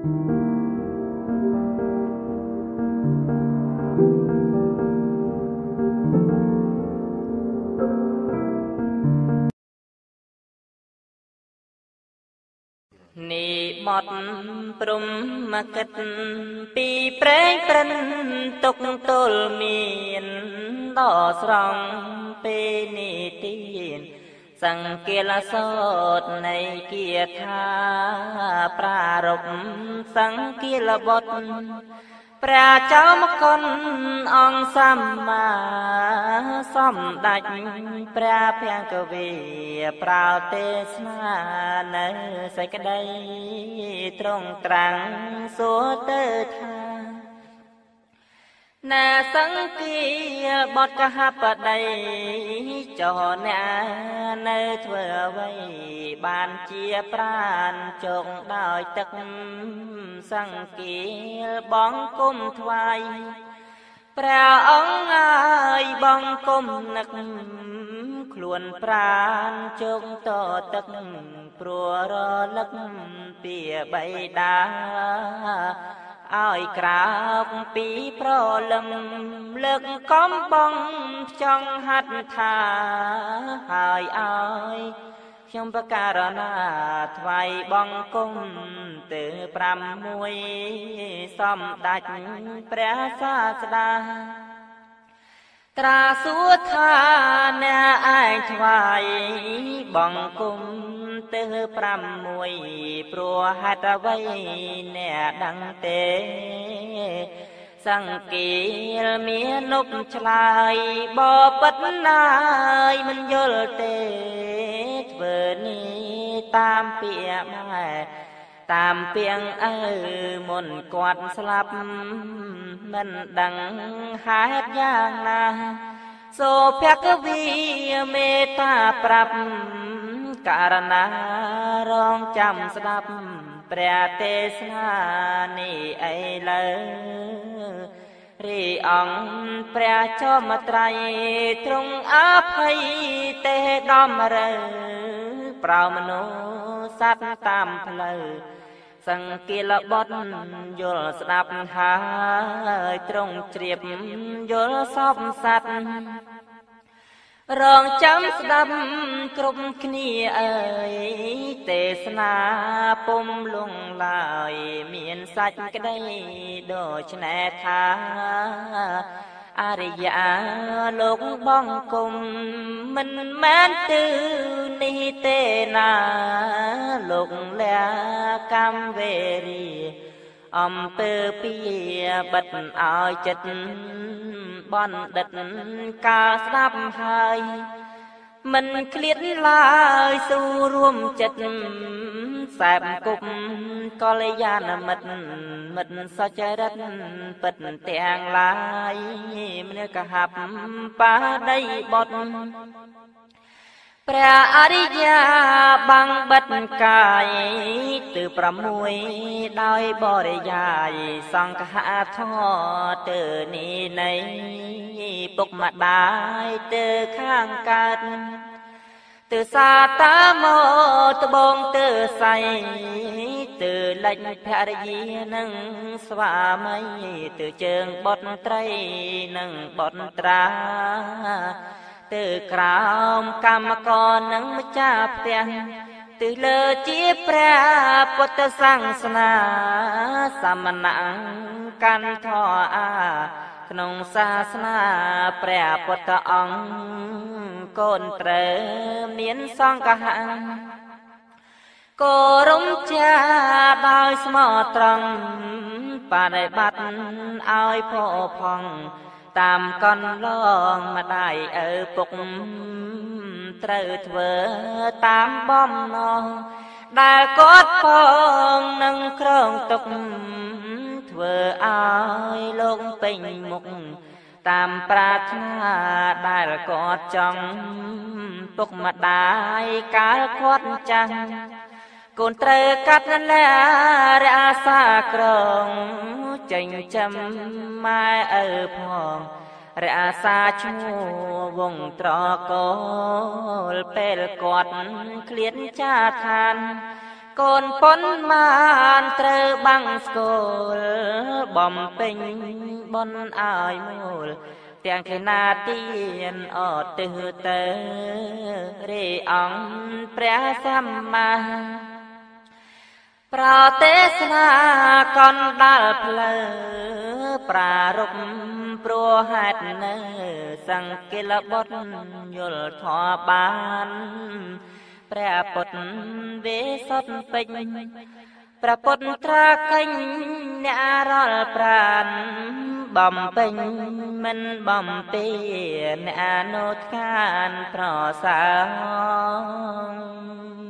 นี่หมดปรุมมะกัดปีแปรปรันตกตุลมีนต่อสรองเปนิตีนสังเกลสดในเกียรธาปรารบสังเกลบทพระเจ้ามคนองสัมมาสัมดัจพระเพียงกวีปราเตสนาในใสกระไดตรงตรังสัวเตธานาสังกีบทกหับใดจอนาในเถื่อไว้บานเจียปราณจงดอยตึกสังกีบ้องกุมทวายแปรองไงบ้องกุมนักขลวนปราณจงต่อตึกปลัวรอลักเปียใบดาอ้อยกราบปีพระลำเลิกก้มบองจ้องหัดทาหายอ้อยชมประการนาถไวบองกุ้งตือปรำมวยซ่อมดัดแปรศาสดาตราสุธาเนื้อไอถวายบองกุ้งเตือปรำมวยปลัวหัดไว้เนื้อดังเตสังเกตเมียนบชลายบ่อปัดนายมันยลเตเวนีตามเปียมาตามเปียงเออมนกวาดสลับมันดังหายอย่างนาโซภควีเมตตาปรับการณารองจำสลับแปรเตสนานี่ไอเลยรีอังแปรชอบมาไตรตรงอาภัยเตดอมเรเปล่ามโนสัตตามเพลสังเกลบดยลสดับหาตรงเจียบยลสอบสัตรองจำสดับกรุบคณีเอ่ยเตสนาปุ่มลงลายเมียนสัจก็ได้โดยชนะทาอริยาลงบ้องกลมมันแม้นตือนิเตนาลงแลกำเวรีอมเปอเปียบัดเอาจัดบอนดัดกาซับหายมันเคลียดลายสู่รวมจัดแสบกุมกอลยานมัดมัดสะใจรัดปัดเตียงลายมันกระหับป่าได้บดพระอริยาบังบัดกายตือประมวยได้บริยายสังฆาทอตือนี้ในปกมาได้ตือข้างกันตือสาตามตบงตือใสตือหลังพระอริยนังสวามัยตือเจิงบดไตรนังบดตราตือกรามกรรมกรนังมจ่าเตียงตือเลจีแปรปุตตสังสนาสมณังกันทออาขนงศาสนาแปรปุตตองโกนเตรเมียนซองกะหังโกรุมจาบายสมอตรังปาได้บัดเอาพอพองตามก้อนลองมาได้เออปกเตรเถวตามบ้อมนองได้กอดพองนั่งครองตกเถวอ้ายลงเป็นมุกตามปรารถนาได้กอดจังปกมาได้กาลควดจังกนเตรกัดนั่นแหละอาสากรองใจจำไม่เออพองอาสาชูวงตรอกลเปลกอดเคลียนชาทานโก กนปนมานเตอบังสกลบอมเป็นบนอายมวลเตียงคืนนาตีนอดตือเตอเรอังพระสัมมาประเทศนากรดัลเพลปรารมปรหัดเนสังเกลบดยุลทอบานแปรปดเวสดเป็นประปนตราคันนารอลปราณบอมเป็นมันบอมเปียนอนุทานพระสาว